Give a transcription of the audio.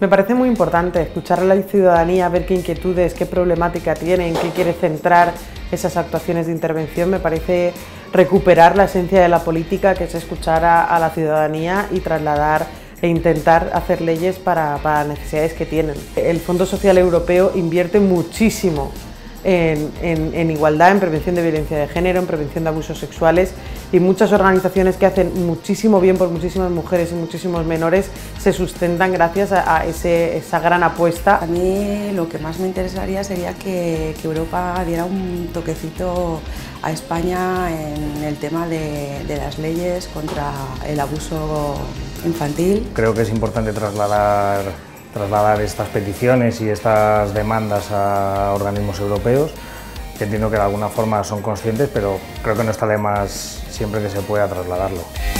Me parece muy importante escuchar a la ciudadanía, ver qué inquietudes, qué problemática tienen, qué quiere centrar esas actuaciones de intervención. Me parece recuperar la esencia de la política, que es escuchar a la ciudadanía y trasladar e intentar hacer leyes para las necesidades que tienen. El Fondo Social Europeo invierte muchísimo en igualdad, en prevención de violencia de género, en prevención de abusos sexuales, y muchas organizaciones que hacen muchísimo bien por muchísimas mujeres y muchísimos menores se sustentan gracias a esa gran apuesta. A mí lo que más me interesaría sería que Europa diera un toquecito a España en el tema de las leyes contra el abuso infantil. Creo que es importante trasladar estas peticiones y estas demandas a organismos europeos, que entiendo que de alguna forma son conscientes, pero creo que no está de más siempre que se pueda trasladarlo.